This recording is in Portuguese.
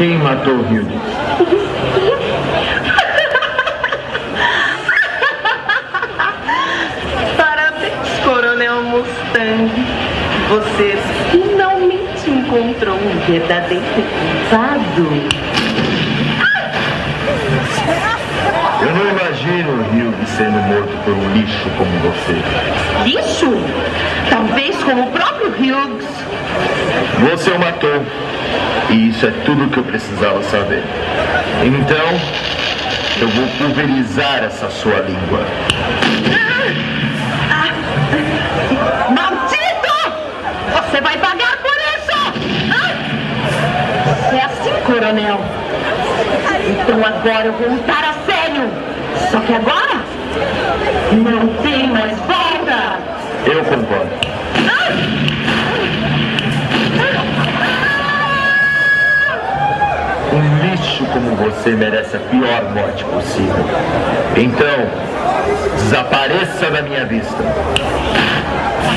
shame I told you. Parabéns, Coronel Mustang. Você finalmente encontrou um verdadeiro culpado. Eu não imagino o Hughes sendo morto por um lixo como você. Lixo? Talvez como o próprio Hughes. Você o matou. E isso é tudo o que eu precisava saber. Então, eu vou pulverizar essa sua língua. Maldito! Você vai pagar por isso! É assim, Coronel. Então agora eu vou lutar a sério. Só que agora, não tem mais volta. Eu concordo. Um lixo como você merece a pior morte possível. Então, desapareça da minha vista.